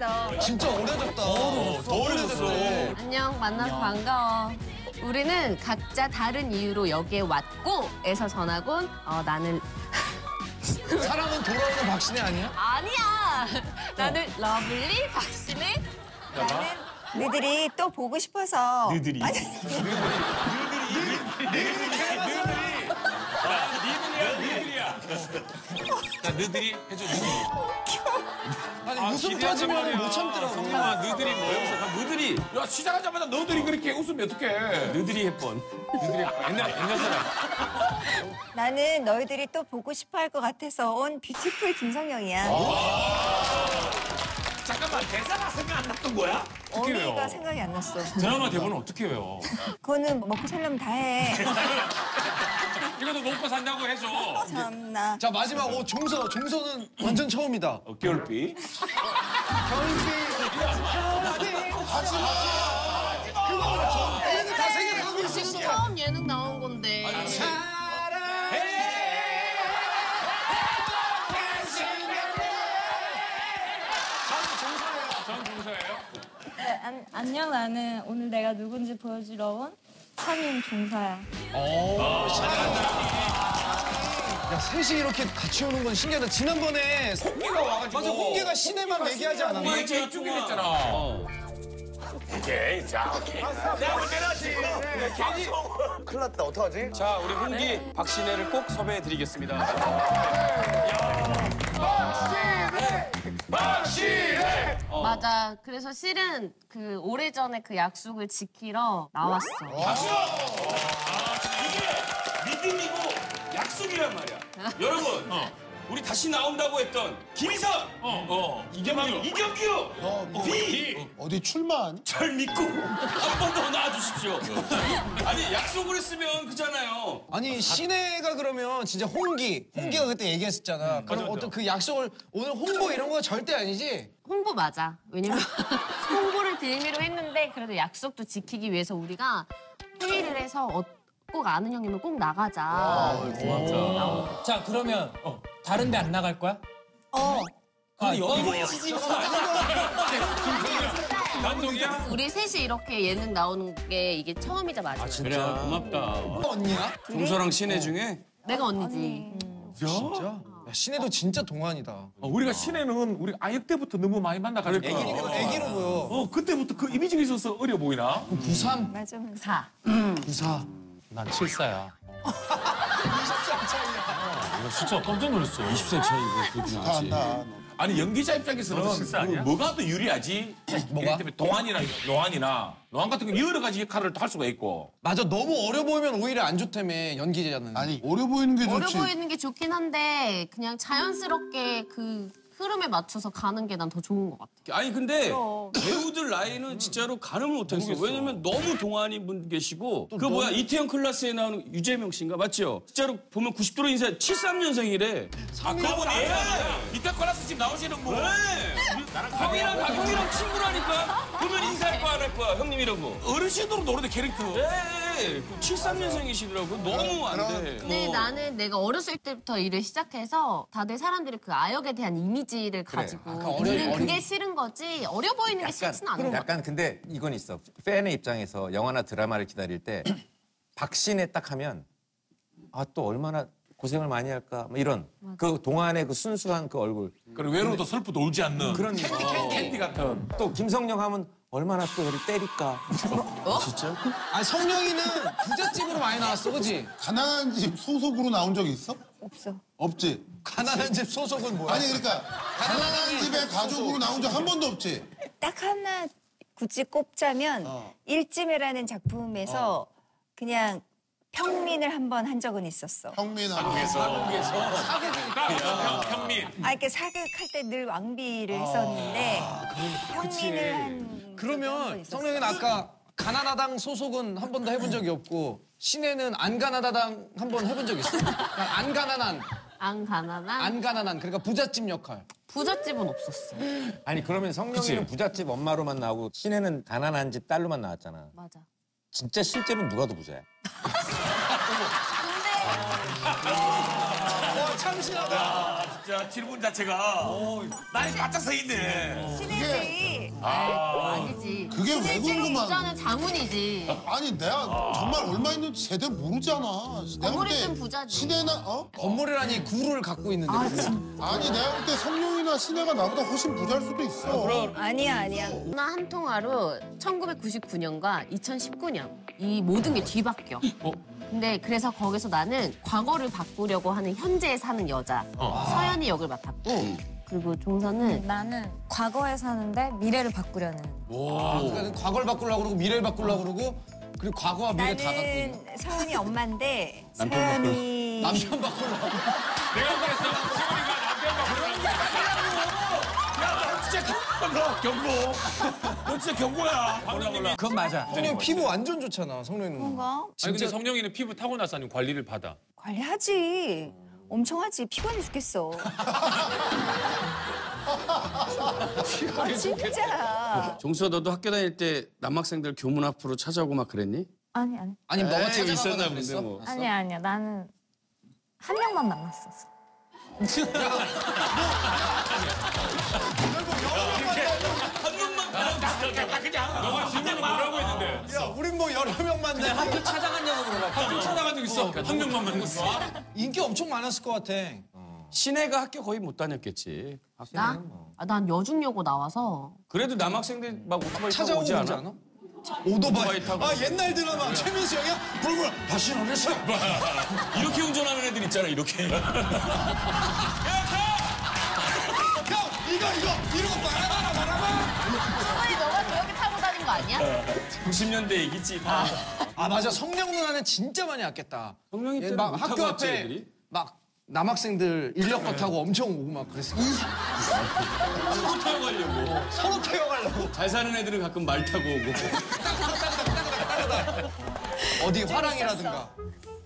오래됐어. 진짜 오래됐다. 더 오래됐어. 안녕, 만나서 반가워. 우리는 각자 다른 이유로 여기에 왔고 에서 전학 온 나는 사랑은 돌아오는 박신혜 아니야? 아니야. 나는 러블리 박신혜. 나는 너희들이 또 보고 싶어서. 너희들이. 너희들이 해줘. 아니 웃음 터지면 못 참더라. 성경아, 너희들이 뭐였어? 너희들이. 야, 시작하자마자 너희들이 그렇게 웃으면 어떡해. 너희들이 해뻔. 너희들이 옛날 사람. 나는 너희들이 또 보고 싶어 할 것 같아서 온 뷰티풀 김성령이야. 잠깐만, 대사가 생각 안 났던 거야? 어미가 생각이 안 났어. 드라마 대본은 어떻게 외워? 그거는 먹고 살려면 다 해. 이것도 먹고 산다고 해줘. 참나. 자, 마지막 종서. 종서는 완전 처음이다. 겨울비. 겨울비. 하지마. 하지마. 얘는 다 생각하고 있었어. 처음 예능 나온 건데. 안녕, 나는 오늘 내가 누군지 보여주러 온 3인 종사야. 오, 잘한다. 야, 셋이 이렇게 같이 오는 건 신기하다. 지난번에 홍기가 와가지고. 맞아, 홍기가 시내만 얘기하지 않았나? 홍기가 제일 쭈그렸잖아. 오케이, 자, 오케이. 야, 왜 내놨지? 괜히. 큰일 났다, 어떡하지? 자, 우리 홍기, 박신혜를 꼭 섭외해드리겠습니다. 박신혜! 박신혜! 맞아. 그래서 실은 그 오래전에 그 약속을 지키러 나왔어. 박수! 이게 믿음이고 약속이란 말이야. 여러분, 우리 다시 나온다고 했던 김희선! 이경규! B! 어디 출마하니? 절 믿고 한 번 더 나와주십시오. 아니, 약속을 했으면 그잖아요. 아니, 신혜가 그러면 진짜 홍기가 그때 얘기했었잖아. 그럼 어떤 그 약속을 오늘 홍보 이런 거 절대 아니지? 홍보 맞아. 왜냐면 홍보를 빌미로 했는데 그래도 약속도 지키기 위해서 우리가 회의를 해서 꼭 아는 형님은 꼭 나가자. 자, 그러면 다른 데 안 나갈 거야? 근데 여기가 진짜. 난동이야? 우리 셋이 이렇게 예능 나오는 게 이게 처음이자 마지막. 아, 진짜 고맙다. 언니야? 종서랑 신혜 중에? 내가 언니지. 진짜? 신혜도 진짜 동안이다. 우리가 신혜는 우리 아예 때부터 너무 많이 만나가지고. 애기로 보여. 그때부터 그 이미지가 있어서 어려 보이나? 93? 맞아, 94. 94. 난 74야. 20살 차이야. 진짜 깜짝 놀랐어. 20살 차이고 그렇긴 하지. 아니, 연기자 입장에서는 뭐가 더 유리하지? 뭐가? 노안 같은 건 여러 가지 역할을 할 수가 있고. 맞아, 너무 어려 보이면 오히려 안 좋다며, 연기자는. 아니, 어려 보이는 게 좋지. 어려 보이는 게 좋긴 한데 그냥 자연스럽게 그 흐름에 맞춰서 가는 게 난 더 좋은 것 같아. 아니, 근데 배우들 나이는 진짜로 가늠을 못했어. 왜냐면 너무 동안인 분 계시고 그 뭐야, 이태원 클래스에 나오는 유재명 씨인가? 맞죠? 진짜로 보면 90도로 인사 73년생이래. 아, 그분 애야! 이태원 클래스 지금 나오시는 분. 왜? 형이랑 친구라니까? 보면 인사할 거야, 안 할 거야, 형님이라고. 어르신으로 노래도 캐릭터. 네, 73년생이시더라고. 너무 안 돼. 근데 나는 내가 어렸을 때부터 일을 시작해서 다들 사람들이 그 아역에 대한 이미지를 가지고 우리는 그게 싫은 거지 어려 보이는 게 싫진 않은 것 같아. 약간 근데 이건 있어. 팬의 입장에서 영화나 드라마를 기다릴 때 박신혜 딱 하면 아, 또 얼마나 고생을 많이 할까 뭐 이런. 맞아. 그 동안의 그 순수한 그 얼굴. 그리고 외로워도 슬프도 울지 않는 그런 캔디 같은. 또 김성령 하면 얼마나 또 우리 때릴까. 진짜? 아니, 성령이는 부잣집으로 많이 나왔어, 그지? 가난한 집 소속으로 나온 적이 있어? 없어. 없지? 가난한 집 소속은 뭐야? 아니, 그러니까 가난한 집의 가족으로 나온 적 한 번도 없지? 딱 하나 굳이 꼽자면 일지매라는 작품에서 그냥 평민을 한 번 한 적은 있었어. 사극에서 평민. 아, 이렇게 사극할 때 늘 왕비를 했었는데 평민을 한. 그러면 성령이는 아까 가나다당 소속은 한 번도 해본 적이 없고 신혜는 안 가나다당 한 번 해본 적이 있어. 안 가난한. 안 가난한. 안 가난한. 그러니까 부잣집 역할. 부잣집은 없었어. 아니, 그러면 성령이는 부잣집 엄마로만 나오고 신혜는 가난한 집 딸로만 나왔잖아. 맞아. 진짜 실제로는 누가 더 부자야? 근데 참신하다. 진짜 질문 자체가 날이 바짝 서 있네. 신혜지. 아, 아니지. 그게 왜 궁금한? 부자는 장훈이지. 아니 내가 정말 얼마 있는지 제대로 모르잖아. 건물이 좀 부자지. 신혜나 건물이라니 구를 갖고 있는데. 아니 내가 그때 성룡이나 신혜가 나보다 훨씬 부자일 수도 있어. 아니야. 나 한 통화로 1999년과 2019년 이 모든 게 뒤바뀌어. 근데 그래서 거기서 나는 과거를 바꾸려고 하는 현재에 사는 여자 서연이 역을 맡았고 그리고 종서는 나는 과거에 사는데 미래를 바꾸려는 그러니까 과거를 바꾸려고 그러고 미래를 바꾸려고 그러고 그리고 과거와 미래 다 갖고 있는 나는 서연이 엄마인데 서연이 남편 바꾸려고 내가 그랬어 시골이가 남편 바꾸려고 야 너 진짜 경고 너 진짜 경고야 몰라 그건 맞아 성룡이 피부 완전 좋잖아 성룡이는 뭔가? 아니 근데 성룡이는 피부 타고나서 아니면 관리를 받아? 관리하지 엄청 하지 피곤해 죽겠어 진짜 종수야 너도 학교 다닐 때 남학생들 교문 앞으로 찾아오고 막 그랬니? 아니 아니 너가 찾아가거나 그랬어? 뭐. 아니야 나는 한 명만 만났었어 너가 진짜 뭐라고 했는데? 야, 우린 뭐 여러 명 만나. 학교 찾아갔냐고 물어봐. 학교 찾아간 적 있어. 한 명만 만났어. 인기 엄청 많았을 것 같아. 신혜가 학교 거의 못 다녔겠지. 나? 난 여중여고 나와서. 그래도 남학생들 막 오토바이 타고 오지 않아? 오토바이 타고. 아 옛날 드라마 최민수 형이야? 불불 다시 어렸어. 이렇게 운전하는 애들 있잖아 이렇게. 야, 형 이거 말아봐. 아니야? 90년대 얘기지 다. 아 맞아 성령 누나는 진짜 많이 아꼈다. 성령이 때 막 학교 앞에 애들이? 막 남학생들 인력거 타고 엄청 오고 막 그랬어. 서로 태워가려고. 잘 사는 애들은 가끔 말 타고 오고. 어디 화랑이라든가.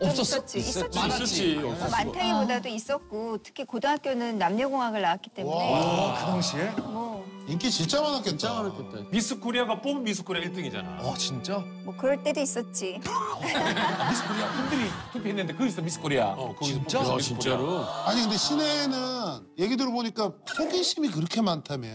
없었어? 있었지. 많다기보다도 있었고 특히 고등학교는 남녀공학을 나왔기 때문에. 와, 그 당시에? 인기 진짜 많았겠다. 미스코리아가 뽑은 미스코리아 1등이잖아. 어 진짜? 뭐 그럴 때도 있었지. 미스코리아 팬들이 투표했는데 거기서 미스코리아. 진짜? 미스 진짜로? 아니 근데 신혜는 얘기 들어보니까 호기심이 그렇게 많다며.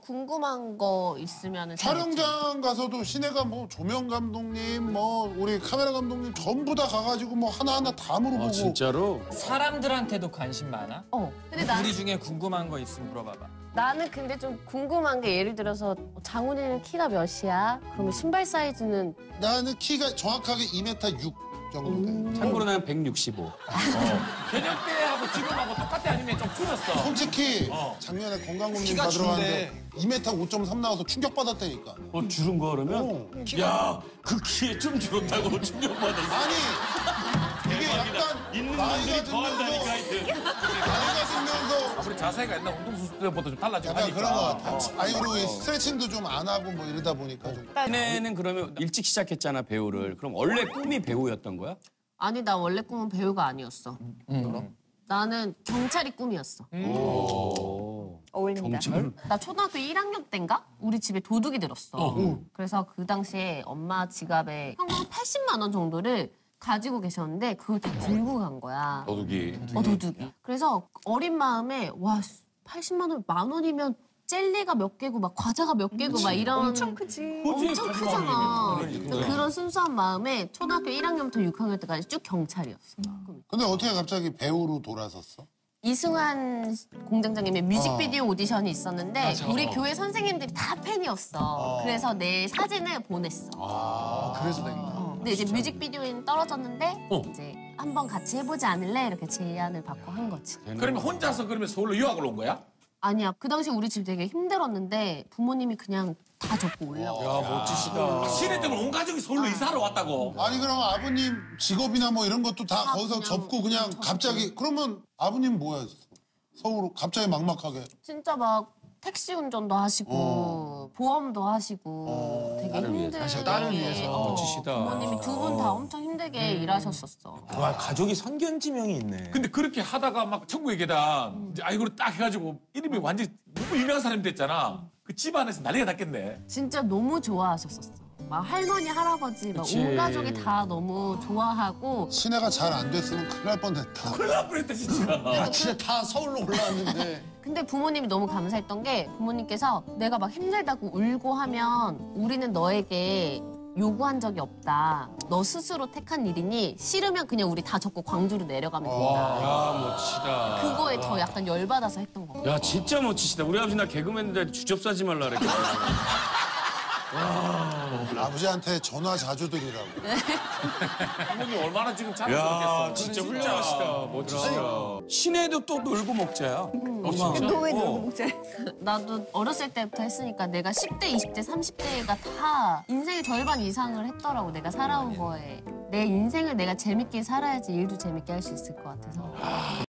궁금한 거 있으면 촬영장 가서도 신혜가 뭐 조명 감독님 뭐 우리 카메라 감독님 전부 다 가가지고 뭐 하나하나 다 물어보고. 진짜로? 사람들한테도 관심 많아? 근데 난 우리 중에 궁금한 거 있으면 물어봐봐. 나는 근데 좀 궁금한 게 예를 들어서 장훈이는 키가 몇이야? 그러면 신발 사이즈는? 나는 키가 정확하게 2m 6 정도 돼. 참고로 나는 165. 개년 때하고 지금하고 똑같아 아니면 좀 줄였어? 솔직히 작년에 건강검진 받으러 왔는데 2m 5.3 나와서 충격받았다니까. 줄은 거 그러면? 야, 그 키에 좀 줄었다고 충격받았어. 아니, 이게 약간 있는 분들이 더한다니까 나이가 들면서 아무리 자세가 옛날 운동선수 때보다 좀 달라지고 하니까 그런 거 같아. 아니 그리고 스트레칭도 좀 안 하고 뭐 이러다 보니까 좀. 신혜는 그러면 일찍 시작했잖아 배우를. 그럼 원래 꿈이 배우였던 거야? 아니 나 원래 꿈은 배우가 아니었어. 그럼? 나는 경찰이 꿈이었어. 어울린다. 경찰? 나 초등학교 1학년 때인가? 우리 집에 도둑이 들었어. 그래서 그 당시에 엄마 지갑에 현금 80만 원 정도를 가지고 계셨는데 그걸 다 들고 간 거야. 도둑이. 그래서 어린 마음에 와 80만 원, 만 원이면 젤리가 몇 개고 막 과자가 몇 개고 막 이런 엄청 크지. 엄청 크잖아. 그런 순수한 마음에 초등학교 1학년부터 6학년 때까지 쭉 경찰이었어. 근데 어떻게 갑자기 배우로 돌아섰어? 이승환 공장장님의 뮤직비디오 오디션이 있었는데 우리 교회 선생님들이 다 팬이었어. 그래서 내 사진을 보냈어. 그래서 된 거야. 근데 이제 뮤직비디오에는 떨어졌는데 이제 한번 같이 해보지 않을래? 이렇게 제안을 받고 한 거지. 그러면 혼자서 서울로 유학을 온 거야? 아니야. 그 당시 우리 집 되게 힘들었는데 부모님이 그냥 다 접고 올라왔어. 야 멋지시다. 신혜 때문에 온 가족이 서울로 이사를 왔다고. 아니 그럼 아버님 직업이나 뭐 이런 것도 다 거기서 그냥 접고 그냥 갑자기. 그러면 아버님 뭐야? 서울로 갑자기 막막하게. 진짜 막. 택시 운전도 하시고 보험도 하시고 되게 힘들게 딸을 위해서 멋지시다. 부모님이 두 분 다 엄청 힘들게 일하셨었어. 와 가족이 선견지명이 있네. 근데 그렇게 하다가 막 천국의 계단 아이고로 딱 해가지고 이름이 완전 너무 유명한 사람이 됐잖아. 그 집안에서 난리가 났겠네. 진짜 너무 좋아하셨었어. 막 할머니, 할아버지 막 온 가족이 다 너무 좋아하고. 신혜가 잘 안 됐으면 큰일 날 뻔했다. 큰일 날 뻔했다 진짜. 야, 진짜 다 서울로 올라왔는데. 근데 부모님이 너무 감사했던 게 부모님께서 내가 막 힘들다고 울고 하면 우리는 너에게 요구한 적이 없다. 너 스스로 택한 일이니 싫으면 그냥 우리 다 접고 광주로 내려가면 된다. 야, 멋지다. 그거에 더 약간 열받아서 했던 거. 야, 진짜 멋지시다. 우리 아버지 나 개그맨인데 주접 싸지 말라 그랬거든. 아버지한테 전화 자주 드리라고. 아버지 얼마나 지금 참으셨겠어. 진짜 훌륭하시다. 멋지시다. 신혜도 또 놀고 먹자야. 너 왜 놀고 먹자? 나도 어렸을 때부터 했으니까 내가 10대, 20대, 30대가 다 인생의 절반 이상을 했더라고. 내가 살아온 거에. 내 인생을 내가 재밌게 살아야지 일도 재밌게 할 수 있을 것 같아서.